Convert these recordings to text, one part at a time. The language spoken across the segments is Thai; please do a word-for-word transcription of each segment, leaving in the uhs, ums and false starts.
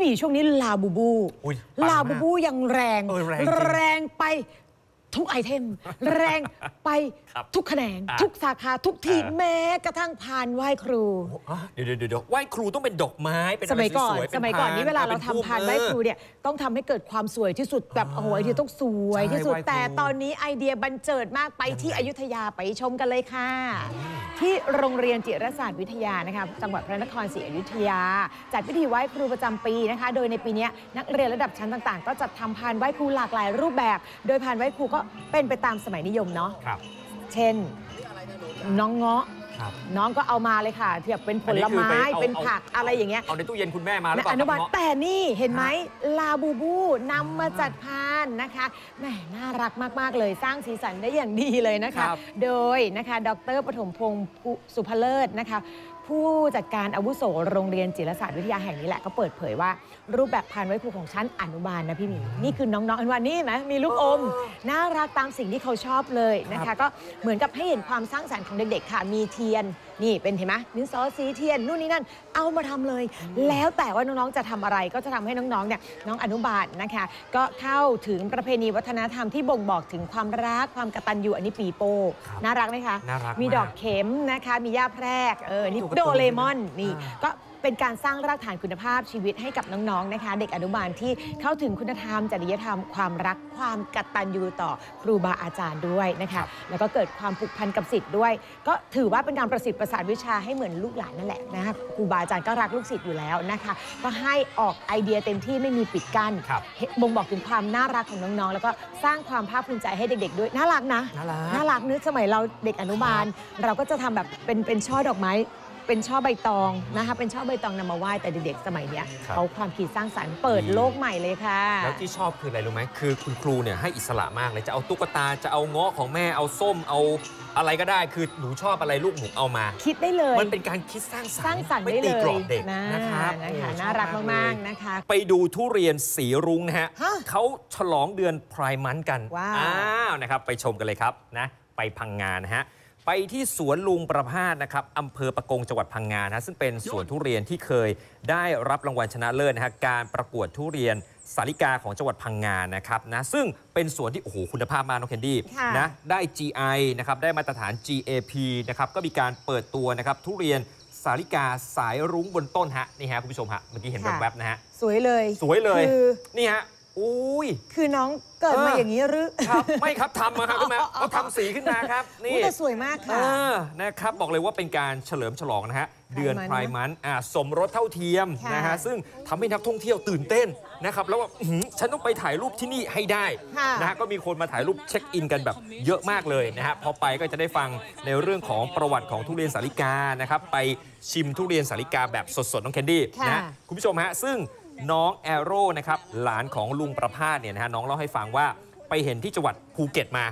พี่บีช่วงนี้ลาบูบูลาบูบูยังแรงแรงไปทุกไอเทมแรงไปทุกแขนงทุกสาขาทุกทีแม้กระทั่งพานไหว้ครูเดี๋ยวเดี๋ยวไหว้ครูต้องเป็นดอกไม้เป็นสมัยก่อนสมัยก่อนนี้เวลาเราทำพานไหว้ครูเนี่ยต้องทำให้เกิดความสวยที่สุดแบบโอ้โหไอเดียต้องสวยที่สุดแต่ตอนนี้ไอเดียบันเจิดมากไปที่อยุธยาไปชมกันเลยค่ะที่โรงเรียนจิรศาสตร์วิทยานะคะจังหวัดพระนครศรีอยุธยาจัดพิธีไหว้ครูประจำปีนะคะโดยในปีนี้นักเรียนระดับชั้นต่างๆก็จัดทำพานไหว้ครูหลากหลายรูปแบบโดยพานไหว้ครูก็เป็นไปตามสมัยนิยมเนาะเช่นน้องเงาะน้องก็เอามาเลยค่ะเทียบเป็นผลไม้เป็นผักอะไรอย่างเงี้ยเอาในตู้เย็นคุณแม่มาแล้วอนุบาลแต่นี่เห็นไหมลาบูบูนำมาจัดพานนะคะแหมน่ารักมากๆเลยสร้างสีสันได้อย่างดีเลยนะคะโดยนะคะดร.ปฐมพงศ์สุภเลิศนะคะผู้จัดการอาวุโสโรงเรียนจิรศาสตร์วิทยาแห่งนี้แหละก็เปิดเผยว่ารูปแบบพานไหว้ครูของชั้นอนุบาลนะพี่หมีนี่คือน้องๆอนุบาลนี่ไหมมีลูกอมน่ารักตามสิ่งที่เขาชอบเลยนะคะก็เหมือนกับให้เห็นความสร้างสรรค์ของเด็กๆค่ะมีเทียนนี่เป็นเห็นไหมดินสอสีเทียนนู่นนี่นั่นเอามาทำเลยแล้วแต่ว่าน้องๆจะทำอะไรก็จะทำให้น้องๆเนี่ยน้องอนุบาลนะคะก็เข้าถึงประเพณีวัฒนธรรมที่บ่งบอกถึงความรักความกตัญญูอันนี้ปีโป้น่ารักไหมคะมีดอกเข็มนะคะมีหญ้าแพรกเออนี่โดเรมอนนี่ก็เป็นการสร้างรากฐานคุณภาพชีวิตให้กับน้องๆนะคะเด็กอนุบาลที่เข้าถึงคุณธรรมจริยธรรมความรักความกตัญญูต่อครูบาอาจารย์ด้วยนะคะแล้วก็เกิดความผูกพันกับศิษย์ด้วยก็ถือว่าเป็นการประสิทธิ์ประสานวิชาให้เหมือนลูกหลานนั่นแหละนะคะครูบาอาจารย์ก็รักลูกศิษย์อยู่แล้วนะคะก็ให้ออกไอเดียเต็มที่ไม่มีปิดกั้นบ่งบอกถึงความน่ารักของน้องๆแล้วก็สร้างความภาคภูมิใจให้เด็กๆด้วยน่ารักนะน่ารักนึกสมัยเราเด็กอนุบาลเราก็จะทำแบบเป็นเป็นช่อดอกไม้เป็นช่อใบตองนะคะเป็นช่อใบตองนำมาไหว้แต่เด็กๆสมัยนี้เขาความคิดสร้างสรรค์เปิดโลกใหม่เลยค่ะแล้วที่ชอบคืออะไรรู้ไหมคือคุณครูเนี่ยให้อิสระมากเลยจะเอาตุ๊กตาจะเอาเงาะของแม่เอาส้มเอาอะไรก็ได้คือหนูชอบอะไรลูกหนูเอามาคิดได้เลยมันเป็นการคิดสร้างสรรค์ไม่ตีกรอบเด็กนะครับน่ารักมากๆนะคะไปดูทุเรียนสีรุ้งนะฮะเขาฉลองเดือน Pride Month กันว้าวนะครับไปชมกันเลยครับนะไปพังงานะฮะไปที่สวนลุงประภาสนะครับอำเภอปะกงจังหวัดพังงานะซึ่งเป็นสวนทุเรียนที่เคยได้รับรางวัลชนะเลิศนะฮะการประกวดทุเรียนสาลิกาของจังหวัดพังงานะครับนะซึ่งเป็นสวนที่โอ้โหคุณภาพมากน้องแคนดี้นะได้ จี ไอ นะครับได้มาตรฐาน จี เอ พี นะครับก็มีการเปิดตัวนะครับทุเรียนสาลิกาสายรุ้งบนต้นฮะนี่ฮะคุณผู้ชมฮะเมื่อกี้เห็นแวบๆนะฮะสวยเลยสวยเลยนี่ฮะอุ้ยคือน้องเกิดมาอย่างนี้หรือครับไม่ครับทำมาครับขึ้นมาเขาทำสีขึ้นมาครับนี่แต่สวยมากค่ะนะครับบอกเลยว่าเป็นการเฉลิมฉลองนะฮะเดือนไพร์มันสมรสเท่าเทียมนะฮะซึ่งทำให้นักท่องเที่ยวตื่นเต้นนะครับแล้วว่าฉันต้องไปถ่ายรูปที่นี่ให้ได้นะฮะก็มีคนมาถ่ายรูปเช็คอินกันแบบเยอะมากเลยนะฮะพอไปก็จะได้ฟังในเรื่องของประวัติของทุเรียนสาลิกานะครับไปชิมทุเรียนสาลิกาแบบสดๆน้องแคนดี้นะคุณผู้ชมฮะซึ่งน้องแอโร่นะครับหลานของลุงประภาสเนี่ยนะฮะน้องเล่าให้ฟังว่าไปเห็นที่จังหวัดภูเก็ตมา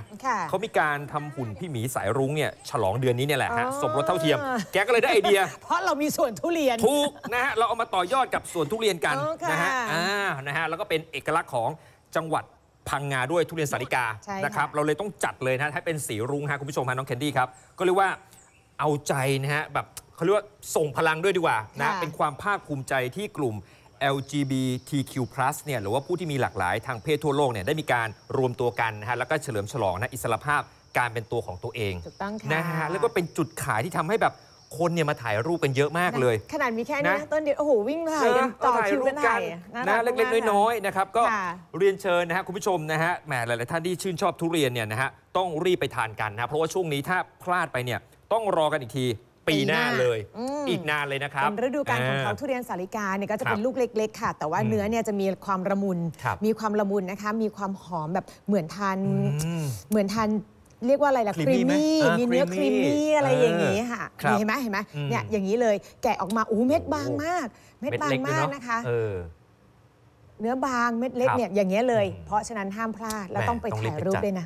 เขามีการทำหุ่นพี่หมีสายรุ้งเนี่ยฉลองเดือนนี้เนี่ยแหละฮะสมรสเท่าเทียมแกก็เลยได้ไอเดียเพราะเรามีสวนทุเรียนถูกนะฮะเราเอามาต่อยอดกับสวนทุเรียนกันนะฮะอ่านะฮะแล้วก็เป็นเอกลักษณ์ของจังหวัดพังงาด้วยทุเรียนสาลิกานะครับเราเลยต้องจัดเลยนะให้เป็นสีรุ้งฮะคุณผู้ชมฮะน้องแคนดี้ครับก็เรียกว่าเอาใจนะฮะแบบเขาเรียกว่าส่งพลังด้วยดีกว่านะเป็นความภาคภูมิใจที่กลุ่มแอล จี บี ที คิว พลัส เนี่ยหรือว่าผู้ที่มีหลากหลายทางเพศทั่วโลกเนี่ยได้มีการรวมตัวกันนะฮะแล้วก็เฉลิมฉลองนะอิสรภาพการเป็นตัวของตัวเองนะฮะแล้วก็เป็นจุดขายที่ทำให้แบบคนเนี่ยมาถ่ายรูปกันเยอะมากเลยขนาดมีแค่นี้ต้นเดียวโอ้โหวิ่งถ่ายกันต่อคิวกันได้นะเล็กๆน้อยๆนะครับก็เรียนเชิญนะฮะคุณผู้ชมนะฮะแหมหลายๆท่านที่ชื่นชอบทุเรียนเนี่ยนะฮะต้องรีบไปทานกันนะเพราะว่าช่วงนี้ถ้าพลาดไปเนี่ยต้องรอกันอีกทีปีหน้าเลยอีกนานเลยนะครับฤดูกาลของเขาทุเรียนสาลิกาเนี่ยก็จะเป็นลูกเล็กๆค่ะแต่ว่าเนื้อเนี่ยจะมีความละมุนมีความละมุนนะคะมีความหอมแบบเหมือนทานเหมือนทานเรียกว่าอะไรล่ะครีมมี่มีเนื้อครีมมี่อะไรอย่างนี้ค่ะเห็นไหมเห็นไหมเนี่ยอย่างนี้เลยแกะออกมาอู้เม็ดบางมากเม็ดบางมากนะคะเนื้อบางเม็ดเล็กเนี่ยอย่างเงี้ยเลยเพราะฉะนั้นห้ามพลาดแล้วต้องไปถ่ายรูปด้วยนะ